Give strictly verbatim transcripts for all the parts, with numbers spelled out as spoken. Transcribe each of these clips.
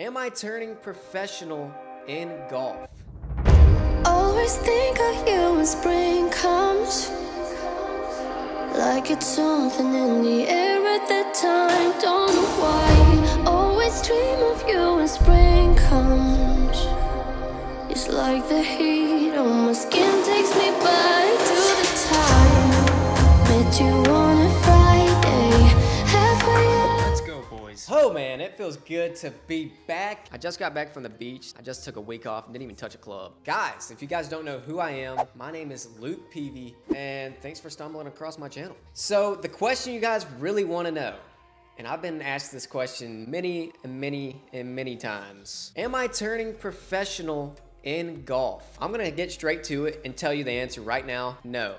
Am I turning professional in golf? Always think of you when spring comes, like it's something in the air at that time. Don't know why. Always dream of you when spring comes. It's like the heat on my skin takes me back to the time met you on a Friday. Oh man, it feels good to be back. I just got back from the beach. I just took a week off and didn't even touch a club. Guys, if you guys don't know who I am, my name is Luke Peavy, and thanks for stumbling across my channel. So the question you guys really want to know, and I've been asked this question many and many and many times. Am I turning professional in golf? I'm going to get straight to it and tell you the answer right now. No.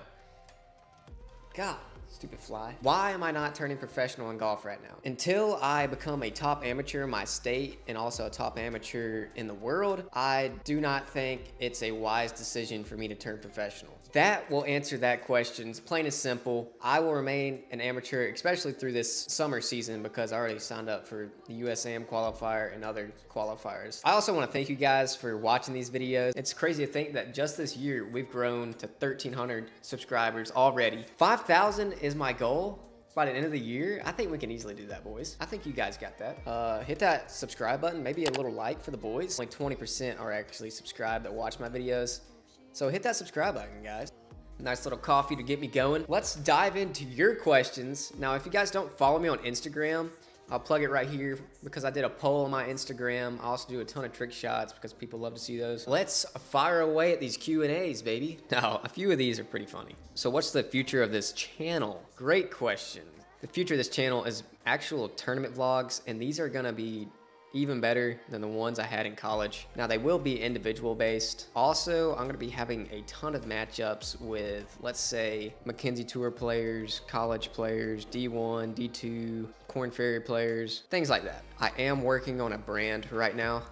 God. Stupid fly. Why am I not turning professional in golf right now? Until I become a top amateur in my state and also a top amateur in the world, I do not think it's a wise decision for me to turn professional. That will answer that question. It's plain and simple. I will remain an amateur, especially through this summer season, because I already signed up for the U S A M qualifier and other qualifiers. I also want to thank you guys for watching these videos. It's crazy to think that just this year, we've grown to thirteen hundred subscribers already. five thousand is my goal by the end of the year. I think we can easily do that, boys. I think you guys got that. Uh, hit that subscribe button, maybe a little like for the boys. Like twenty percent are actually subscribed that watch my videos. So hit that subscribe button, guys. Nice little coffee to get me going. Let's dive into your questions. Now, if you guys don't follow me on Instagram, I'll plug it right here because I did a poll on my Instagram. I also do a ton of trick shots because people love to see those. Let's fire away at these Q and A's, baby. Now, a few of these are pretty funny. So what's the future of this channel? Great question. The future of this channel is actual tournament vlogs, and these are gonna be even better than the ones I had in college. Now, they will be individual based. Also, I'm gonna be having a ton of matchups with, let's say, McKenzie Tour players, college players, D one, D two, Korn Ferry players, things like that. I am working on a brand right now,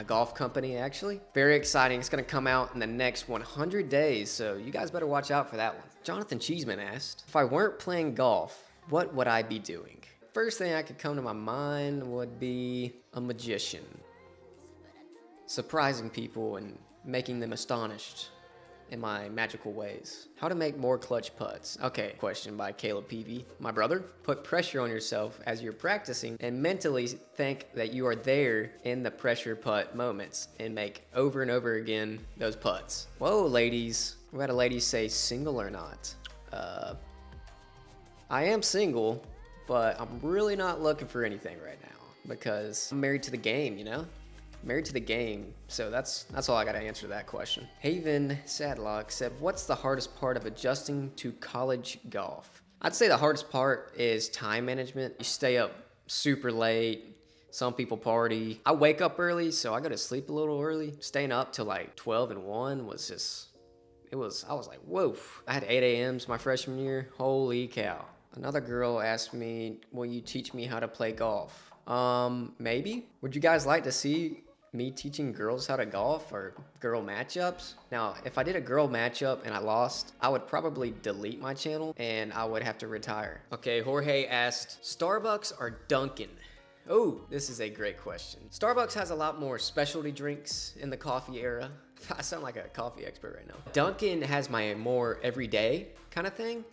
a golf company actually. Very exciting, it's gonna come out in the next one hundred days, so you guys better watch out for that one. Jonathan Cheeseman asked, if I weren't playing golf, what would I be doing? First thing I could come to my mind would be a magician. Surprising people and making them astonished in my magical ways. How to make more clutch putts. Okay, question by Caleb Peavy. My brother, put pressure on yourself as you're practicing and mentally think that you are there in the pressure putt moments and make over and over again those putts. Whoa, ladies. We had a lady say single or not. Uh, I am single, but I'm really not looking for anything right now because I'm married to the game, you know? Married to the game. So that's that's all I gotta answer to that question. Haven Sadlock said, what's the hardest part of adjusting to college golf? I'd say the hardest part is time management. You stay up super late. Some people party. I wake up early, so I go to sleep a little early. Staying up till like twelve and one was just, it was, I was like, whoa. I had eight A M's my freshman year, holy cow. Another girl asked me, will you teach me how to play golf? Um, maybe. Would you guys like to see me teaching girls how to golf or girl matchups? Now, if I did a girl matchup and I lost, I would probably delete my channel and I would have to retire. Okay, Jorge asked, Starbucks or Duncan? Oh, this is a great question. Starbucks has a lot more specialty drinks in the coffee era. I sound like a coffee expert right now. Duncan has my more everyday kind of thing.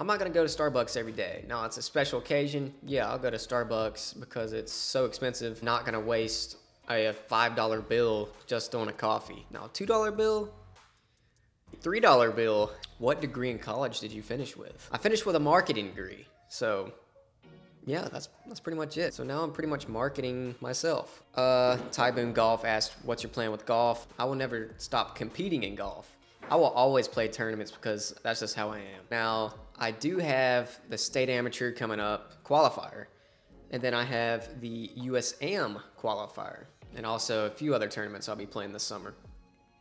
I'm not gonna go to Starbucks every day. No, it's a special occasion. Yeah, I'll go to Starbucks because it's so expensive. Not gonna waste a five dollar bill just on a coffee. Now, two dollar bill, three dollar bill. What degree in college did you finish with? I finished with a marketing degree. So yeah, that's, that's pretty much it. So now I'm pretty much marketing myself. Uh, Ty Boon Golf asked, what's your plan with golf? I will never stop competing in golf. I will always play tournaments because that's just how I am. Now, I do have the state amateur coming up, qualifier, and then I have the U S A M qualifier, and also a few other tournaments I'll be playing this summer.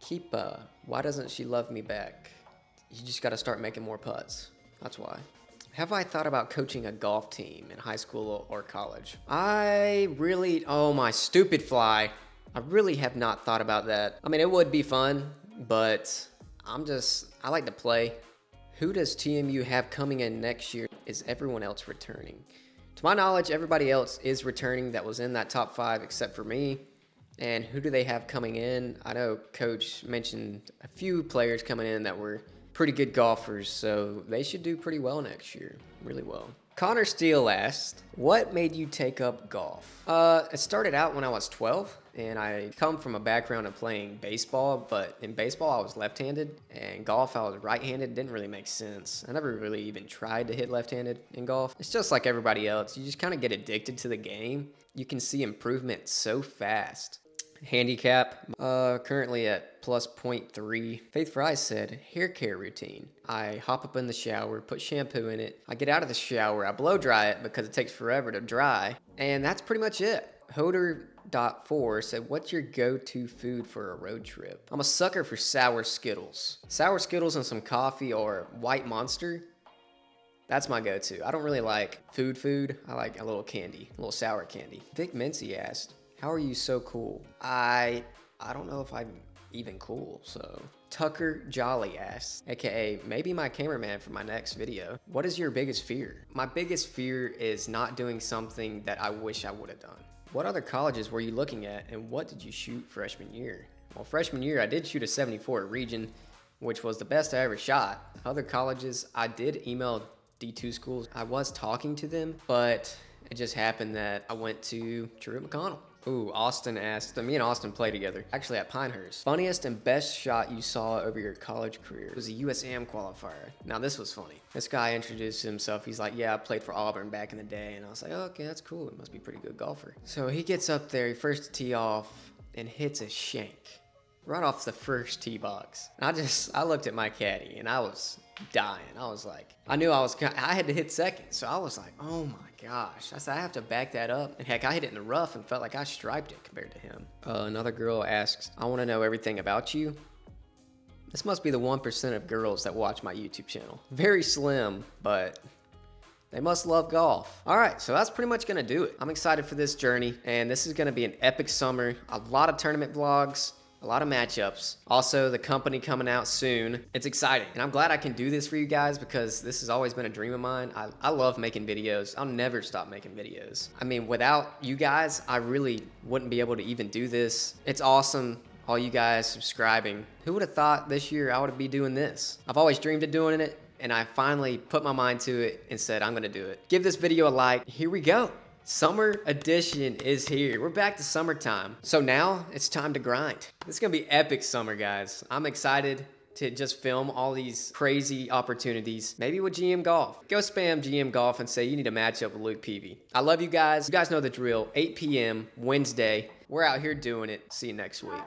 Keepa, why doesn't she love me back? You just gotta start making more putts, that's why. Have I thought about coaching a golf team in high school or college? I really, oh my stupid fly, I really have not thought about that. I mean, it would be fun, but I'm just, I like to play. Who does T M U have coming in next year? Is everyone else returning? to my knowledge, everybody else is returning that was in that top five except for me. And who do they have coming in? I know Coach mentioned a few players coming in that were pretty good golfers, so they should do pretty well next year, really well. Connor Steele asked, what made you take up golf? Uh, it started out when I was twelve, and I come from a background of playing baseball, but in baseball I was left-handed, and golf I was right-handed. Didn't really make sense. I never really even tried to hit left-handed in golf. It's just like everybody else. You just kind of get addicted to the game. You can see improvement so fast. Handicap, uh, currently at plus point three. Faith Fry said, hair care routine. I hop up in the shower, put shampoo in it. I get out of the shower, I blow dry it because it takes forever to dry. And that's pretty much it. Hoder dot four said, what's your go-to food for a road trip? I'm a sucker for sour Skittles. Sour Skittles and some coffee or White Monster. That's my go-to. I don't really like food food. I like a little candy, a little sour candy. Vic Mincy asked, how are you so cool? I I don't know if I'm even cool, so. Tucker Jolly asks, A K A maybe my cameraman for my next video, what is your biggest fear? My biggest fear is not doing something that I wish I would have done. What other colleges were you looking at and what did you shoot freshman year? Well, freshman year I did shoot a seventy-four at Region, which was the best I ever shot. Other colleges, I did email D two schools. I was talking to them, but it just happened that I went to Truett McConnell. Ooh, Austin asked, me and Austin play together, actually at Pinehurst. Funniest and best shot you saw over your college career? It was a U S A M qualifier. Now this was funny. This guy introduced himself. He's like, yeah, I played for Auburn back in the day. And I was like, oh, okay, that's cool. He must be a pretty good golfer. So he gets up there, he first tee off and hits a shank right off the first tee box. And I just, I looked at my caddy and I was dying. I was like, I knew I was, I had to hit second. So I was like, oh my gosh. I said, I have to back that up. And heck, I hit it in the rough and felt like I striped it compared to him. Uh, another girl asks, I want to know everything about you. This must be the one percent of girls that watch my YouTube channel. Very slim, but they must love golf. All right, so that's pretty much going to do it. I'm excited for this journey, and this is going to be an epic summer. A lot of tournament vlogs. A lot of matchups. Also, the company coming out soon. It's exciting. And I'm glad I can do this for you guys because this has always been a dream of mine. I, I love making videos. I'll never stop making videos. I mean, without you guys, I really wouldn't be able to even do this. It's awesome. All you guys subscribing. Who would have thought this year I would be doing this? I've always dreamed of doing it. And I finally put my mind to it and said, I'm going to do it. Give this video a like. Here we go. Summer edition is here. We're back to summertime. So now it's time to grind. It's gonna be epic summer, guys. I'm excited to just film all these crazy opportunities. Maybe with G M Golf. Go spam G M Golf and say you need a matchup with Luke Peavy. I love you guys. You guys know the drill. eight P M Wednesday. We're out here doing it. See you next week.